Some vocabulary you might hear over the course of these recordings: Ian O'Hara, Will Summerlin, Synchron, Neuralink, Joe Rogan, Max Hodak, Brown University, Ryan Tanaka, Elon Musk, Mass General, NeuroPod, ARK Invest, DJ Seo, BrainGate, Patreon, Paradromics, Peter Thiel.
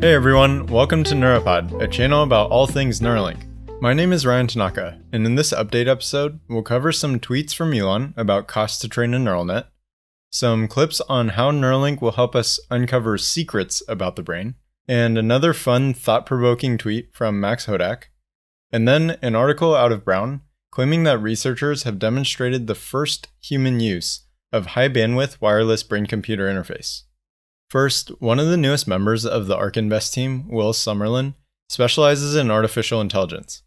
Hey everyone, welcome to NeuroPod, a channel about all things Neuralink. My name is Ryan Tanaka, and in this update episode, we'll cover some tweets from Elon about costs to train a neural net, some clips on how Neuralink will help us uncover secrets about the brain, and another fun, thought-provoking tweet from Max Hodak, and then an article out of Brown claiming that researchers have demonstrated the first human use of high-bandwidth wireless brain-computer interface. First, one of the newest members of the ARK Invest team, Will Summerlin, specializes in artificial intelligence.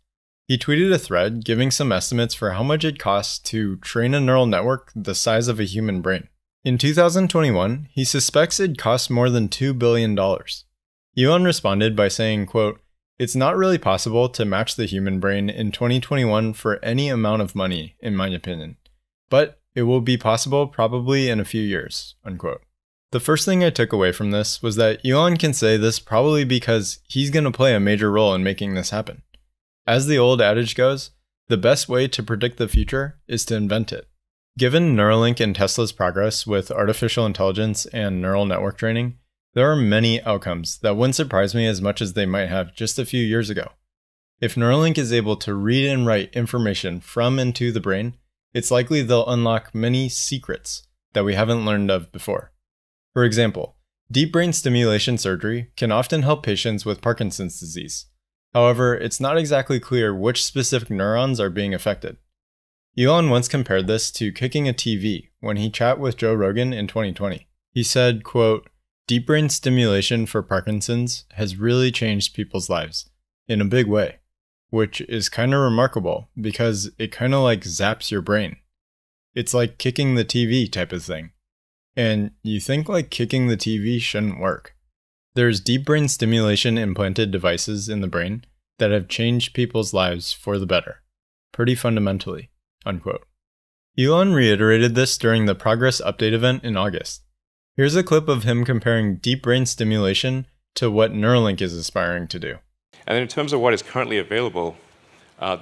He tweeted a thread giving some estimates for how much it costs to train a neural network the size of a human brain. In 2021, he suspects it cost more than $2 billion. Elon responded by saying, quote, "It's not really possible to match the human brain in 2021 for any amount of money, in my opinion, but it will be possible probably in a few years," unquote. The first thing I took away from this was that Elon can say this probably because he's going to play a major role in making this happen. As the old adage goes, the best way to predict the future is to invent it. Given Neuralink and Tesla's progress with artificial intelligence and neural network training, there are many outcomes that wouldn't surprise me as much as they might have just a few years ago. If Neuralink is able to read and write information from and to the brain, it's likely they'll unlock many secrets that we haven't learned of before. For example, deep brain stimulation surgery can often help patients with Parkinson's disease. However, it's not exactly clear which specific neurons are being affected. Elon once compared this to kicking a TV when he chatted with Joe Rogan in 2020. He said, quote, "Deep brain stimulation for Parkinson's has really changed people's lives in a big way, which is kind of remarkable because it kind of like zaps your brain. It's like kicking the TV type of thing. And you think like kicking the TV shouldn't work." There's deep brain stimulation implanted devices in the brain that have changed people's lives for the better, pretty fundamentally, unquote. Elon reiterated this during the Progress Update event in August. Here's a clip of him comparing deep brain stimulation to what Neuralink is aspiring to do. And in terms of what is currently available,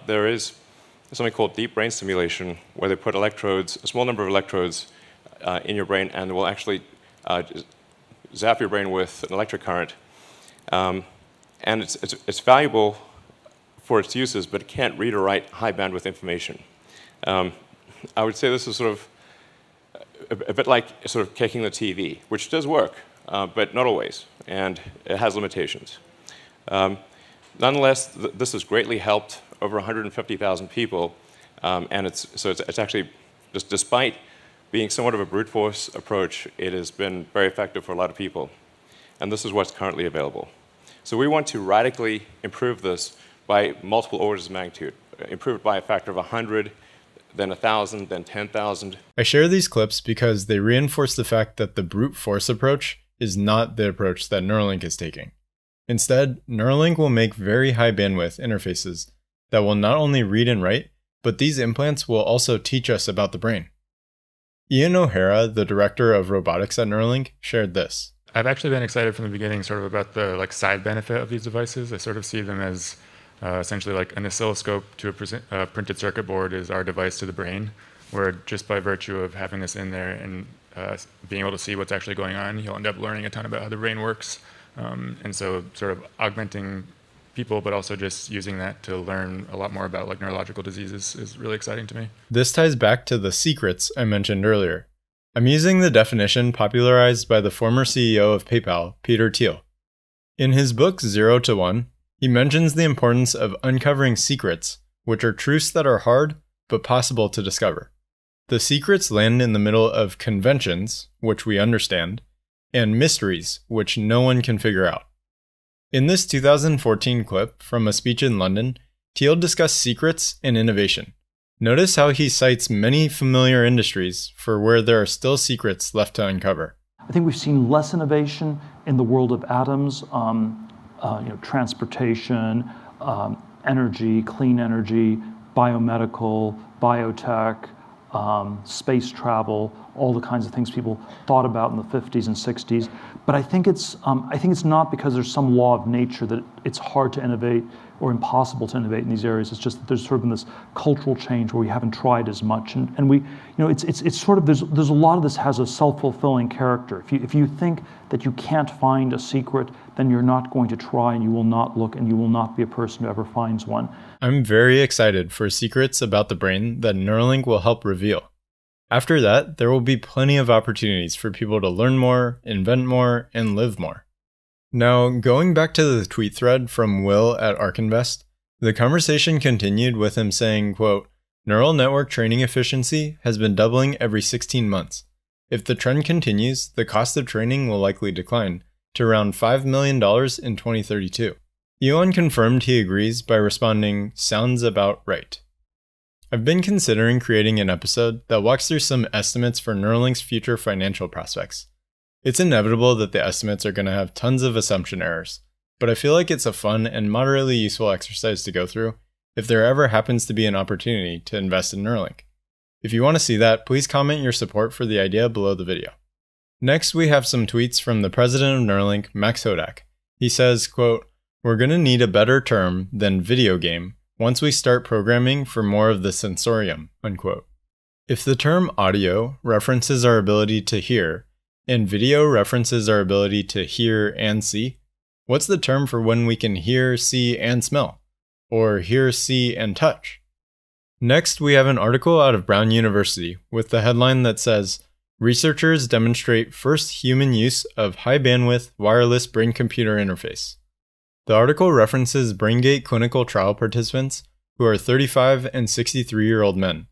there is something called deep brain stimulation, where they put electrodes, a small number of electrodes, in your brain, and will actually zap your brain with an electric current. And it's valuable for its uses, but it can't read or write high bandwidth information. I would say this is sort of a bit like sort of kicking the TV, which does work, but not always, and it has limitations. Nonetheless, this has greatly helped over 150,000 people, and it's actually just despite being somewhat of a brute force approach, it has been very effective for a lot of people. And this is what's currently available. So we want to radically improve this by multiple orders of magnitude, improve it by a factor of 100, then 1,000, then 10,000. I share these clips because they reinforce the fact that the brute force approach is not the approach that Neuralink is taking. Instead, Neuralink will make very high bandwidth interfaces that will not only read and write, but these implants will also teach us about the brain. Ian O'Hara, the director of robotics at Neuralink, shared this. I've actually been excited from the beginning sort of about the side benefit of these devices. I sort of see them as essentially like an oscilloscope to a printed circuit board is our device to the brain, where just by virtue of having this in there and being able to see what's actually going on, you'll end up learning a ton about how the brain works. And so sort of augmenting people, but also just using that to learn a lot more about like neurological diseases is really exciting to me. This ties back to the secrets I mentioned earlier. I'm using the definition popularized by the former CEO of PayPal, Peter Thiel. In his book, 0 to 1, he mentions the importance of uncovering secrets, which are truths that are hard, but possible to discover. The secrets land in the middle of conventions, which we understand, and mysteries, which no one can figure out. In this 2014 clip from a speech in London, Thiel discussed secrets and innovation. Notice how he cites many familiar industries for where there are still secrets left to uncover. I think we've seen less innovation in the world of atoms, transportation, energy, clean energy, biomedical, biotech, space travel, all the kinds of things people thought about in the 50s and 60s. But I think it's not because there's some law of nature that it's hard to innovate or impossible to innovate in these areas. It's just that there's sort of been this cultural change where we haven't tried as much. And we, you know, it's sort of, there's a lot of this has a self-fulfilling character. If you think that you can't find a secret, then you're not going to try, and you will not look, and you will not be a person who ever finds one. I'm very excited for secrets about the brain that Neuralink will help reveal. After that, there will be plenty of opportunities for people to learn more, invent more, and live more. Now, going back to the tweet thread from Will at ARK Invest, the conversation continued with him saying, quote, neural network training efficiency has been doubling every 16 months. If the trend continues, the cost of training will likely decline to around $5 million in 2032. Elon confirmed he agrees by responding, sounds about right. I've been considering creating an episode that walks through some estimates for Neuralink's future financial prospects. It's inevitable that the estimates are going to have tons of assumption errors, but I feel like it's a fun and moderately useful exercise to go through if there ever happens to be an opportunity to invest in Neuralink. If you want to see that, please comment your support for the idea below the video. Next, we have some tweets from the president of Neuralink, Max Hodak. He says, quote, we're going to need a better term than video game once we start programming for more of the sensorium, unquote. If the term audio references our ability to hear, and video references our ability to hear and see, what's the term for when we can hear, see, and smell? Or hear, see, and touch? Next, we have an article out of Brown University with the headline that says, researchers demonstrate first human use of high-bandwidth wireless brain-computer interface. The article references BrainGate clinical trial participants who are 35 and 63-year-old men.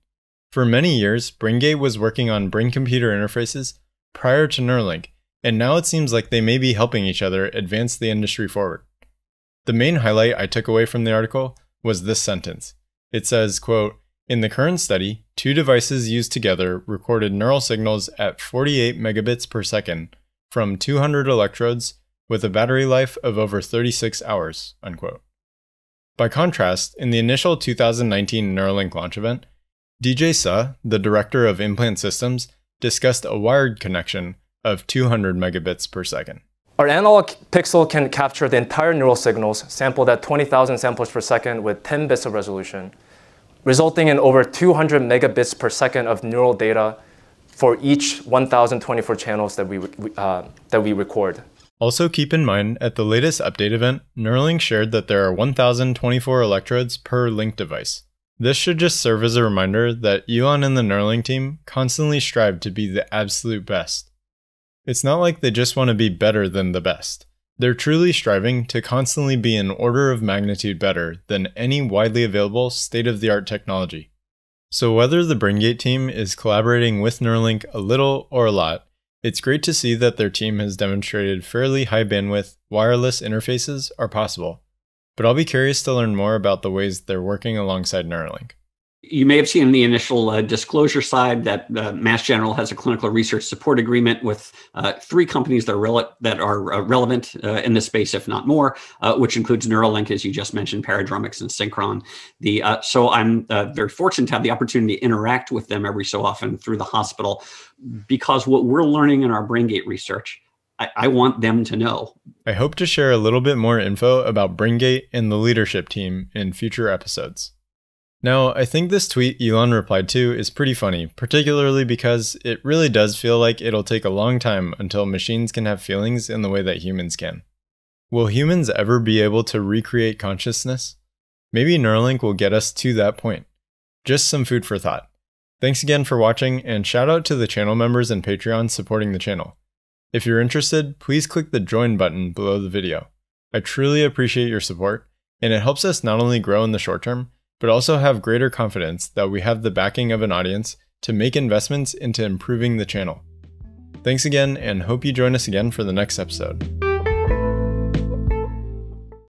For many years, BrainGate was working on brain-computer interfaces prior to Neuralink, and now it seems like they may be helping each other advance the industry forward. The main highlight I took away from the article was this sentence. It says, quote, in the current study, two devices used together recorded neural signals at 48 megabits per second from 200 electrodes with a battery life of over 36 hours, unquote. By contrast, in the initial 2019 Neuralink launch event, DJ Seo, the director of implant systems, discussed a wired connection of 200 megabits per second. Our analog pixel can capture the entire neural signals sampled at 20,000 samples per second with 10 bits of resolution, resulting in over 200 megabits per second of neural data for each 1,024 channels that we record. Also keep in mind, at the latest update event, Neuralink shared that there are 1,024 electrodes per Link device. This should just serve as a reminder that Elon and the Neuralink team constantly strive to be the absolute best. It's not like they just want to be better than the best. They're truly striving to constantly be an order of magnitude better than any widely available state-of-the-art technology. So whether the BrainGate team is collaborating with Neuralink a little or a lot, it's great to see that their team has demonstrated fairly high bandwidth wireless interfaces are possible. But I'll be curious to learn more about the ways they're working alongside Neuralink. You may have seen in the initial disclosure side that Mass General has a clinical research support agreement with three companies that are relevant in this space, if not more, which includes Neuralink, as you just mentioned, Paradromics, and Synchron. So I'm very fortunate to have the opportunity to interact with them every so often through the hospital, because what we're learning in our BrainGate research, I want them to know. I hope to share a little bit more info about BrainGate and the leadership team in future episodes. Now, I think this tweet Elon replied to is pretty funny, particularly because it really does feel like it'll take a long time until machines can have feelings in the way that humans can. Will humans ever be able to recreate consciousness? Maybe Neuralink will get us to that point. Just some food for thought. Thanks again for watching, and shout out to the channel members and Patreon supporting the channel. If you're interested, please click the join button below the video. I truly appreciate your support, and it helps us not only grow in the short term, but also have greater confidence that we have the backing of an audience to make investments into improving the channel. Thanks again, and hope you join us again for the next episode.